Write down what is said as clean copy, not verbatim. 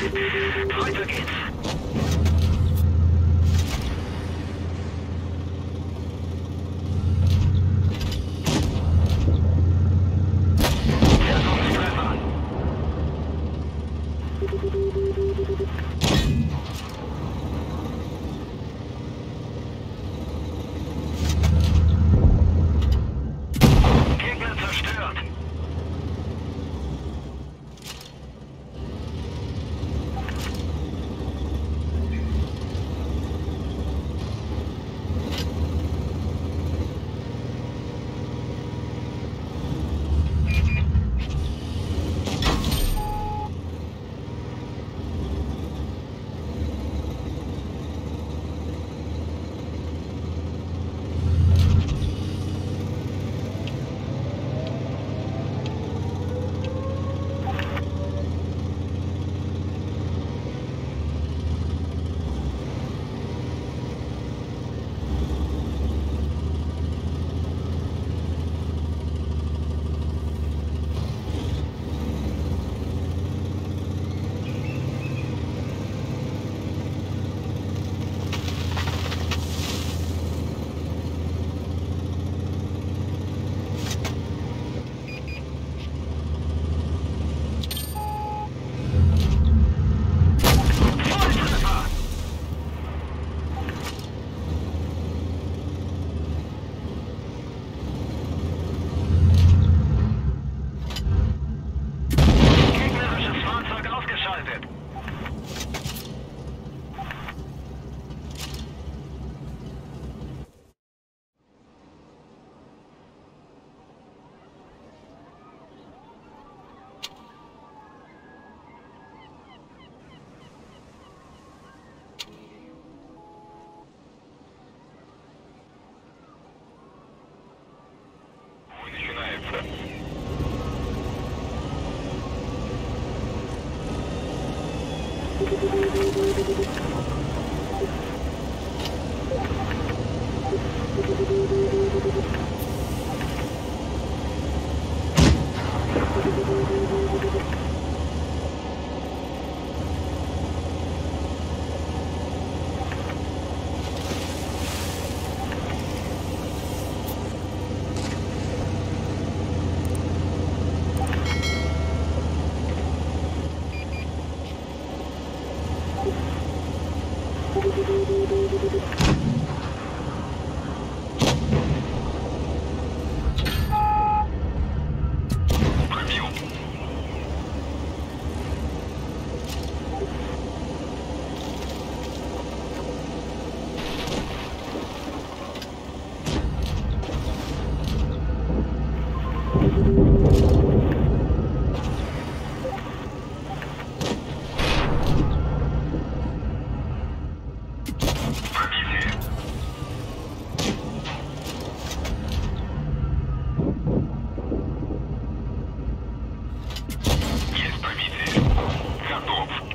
Weiter geht's. Versuchstreffer. Gegner zerstört. Готов.